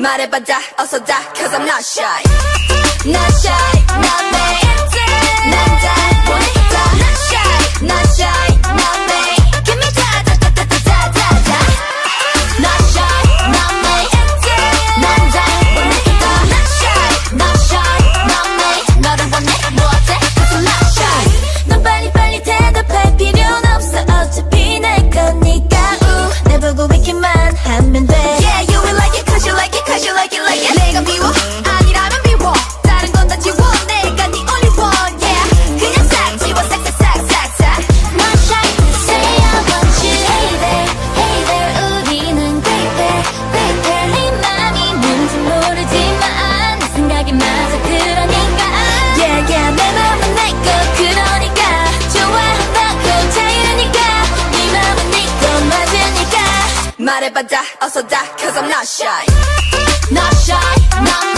말해봐 다 어서 다 cause I'm not shy not shy not